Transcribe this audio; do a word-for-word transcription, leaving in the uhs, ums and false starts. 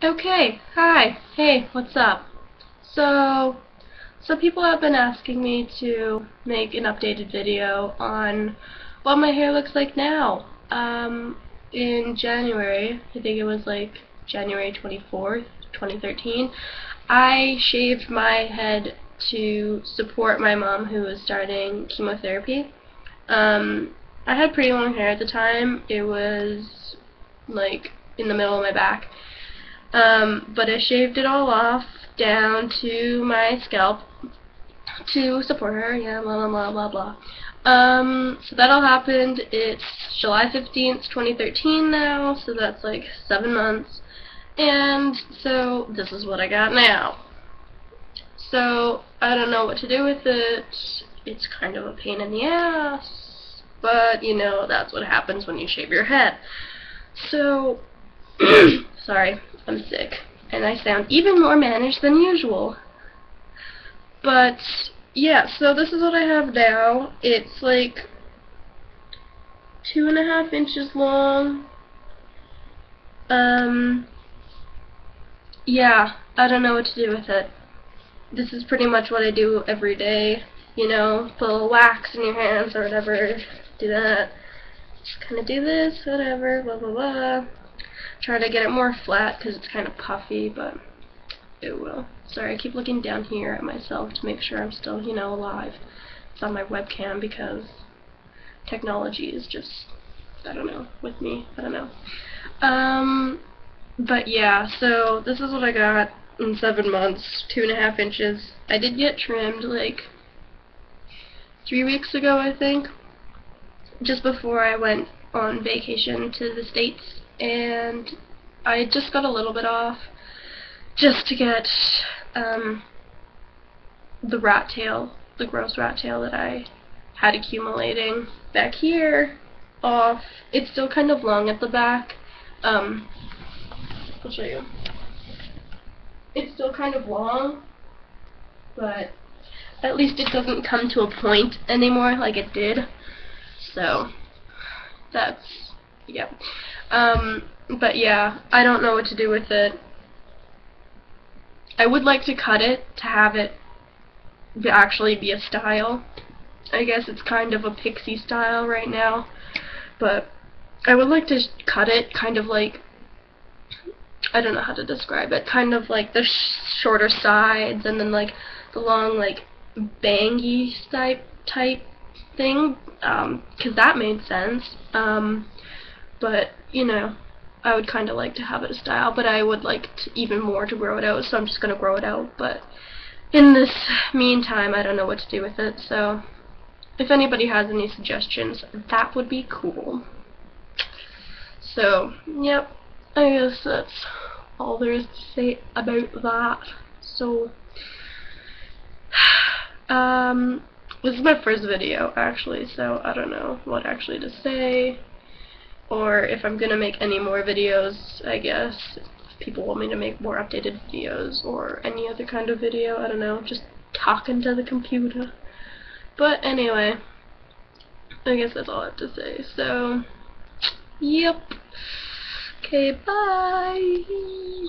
Okay, hi, hey, what's up? So, some people have been asking me to make an updated video on what my hair looks like now. Um, in January, I think it was like January twenty-fourth, twenty thirteen, I shaved my head to support my mom who was starting chemotherapy. Um, I had pretty long hair at the time. It was like in the middle of my back. Um, but I shaved it all off down to my scalp to support her, yeah, blah, blah, blah, blah, blah. Um, so that all happened. It's July fifteenth, twenty thirteen now, so that's like seven months. And so this is what I got now. So I don't know what to do with it. It's kind of a pain in the ass, but you know, that's what happens when you shave your head. So, sorry, I'm sick, and I sound even more managed than usual. But, yeah, so this is what I have now. It's like two and a half inches long. Um, yeah, I don't know what to do with it. This is pretty much what I do every day. You know, put a little wax in your hands or whatever, do that. Just kind of do this, whatever, blah, blah, blah. Try to get it more flat because it's kind of puffy, but it will. Sorry, I keep looking down here at myself to make sure I'm still, you know, alive. It's on my webcam because technology is just, I don't know, with me. I don't know. Um, but yeah, so this is what I got in seven months, two and a half inches. I did get trimmed like three weeks ago, I think, just before I went on vacation to the States. And I just got a little bit off just to get um, the rat tail, the gross rat tail that I had accumulating back here off. It's still kind of long at the back. Um, I'll show you. It's still kind of long, but at least it doesn't come to a point anymore like it did. So that's... yeah. Um, but yeah, I don't know what to do with it. I would like to cut it to have it be actually be a style. I guess it's kind of a pixie style right now, but I would like to cut it kind of like, I don't know how to describe it, kind of like the sh shorter sides and then like the long like bangy type type thing, um, 'cause that made sense. Um, But, you know, I would kind of like to have it a style, but I would like to even more to grow it out, so I'm just going to grow it out. But in this meantime, I don't know what to do with it, so if anybody has any suggestions, that would be cool. So, yep, I guess that's all there is to say about that. So, um, this is my first video, actually, so I don't know what actually to say. Or if I'm gonna make any more videos, I guess, if people want me to make more updated videos or any other kind of video, I don't know, just talking to the computer. But anyway, I guess that's all I have to say, so, yep. Okay, bye!